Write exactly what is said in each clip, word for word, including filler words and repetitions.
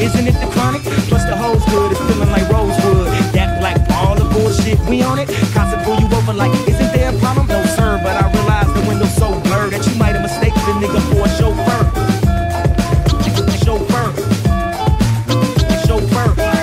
Isn't it the chronic? Plus the hoes good, it's feeling like rosewood. That black, all the bullshit, we on it. Cops pull you over like, isn't there a problem? No sir, but I realize the window's so blurred that you might have mistaken the nigga for a chauffeur. Chauffeur. Chauffeur.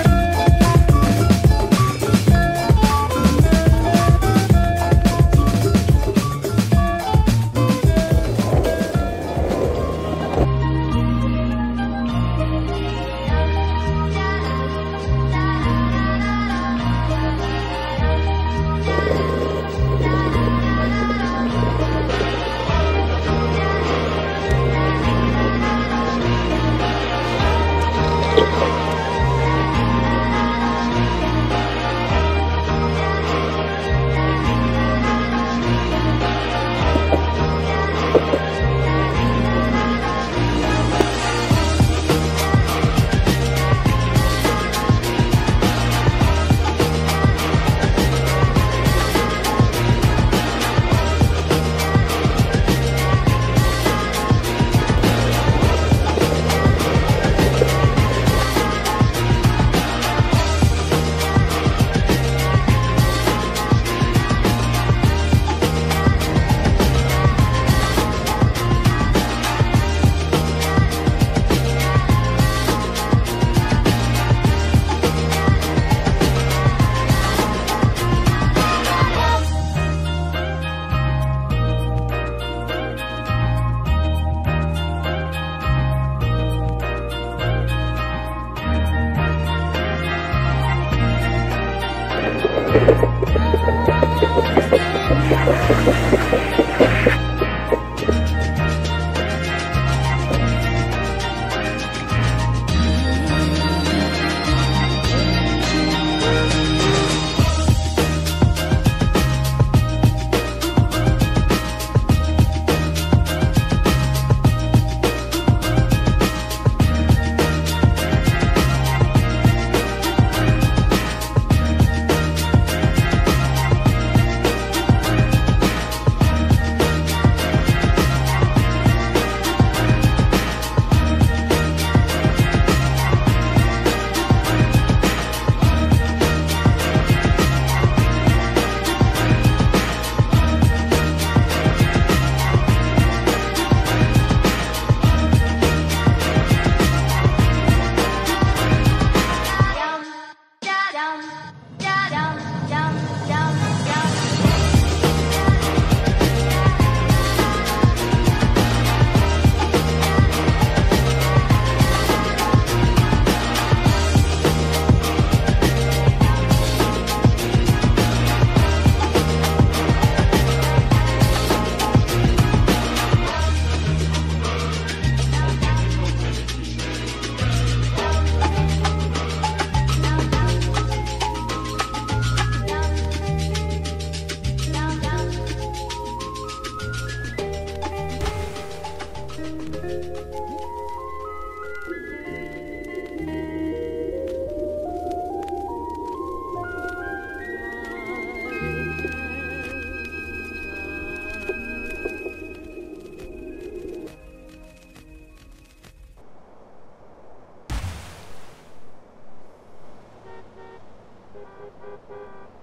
You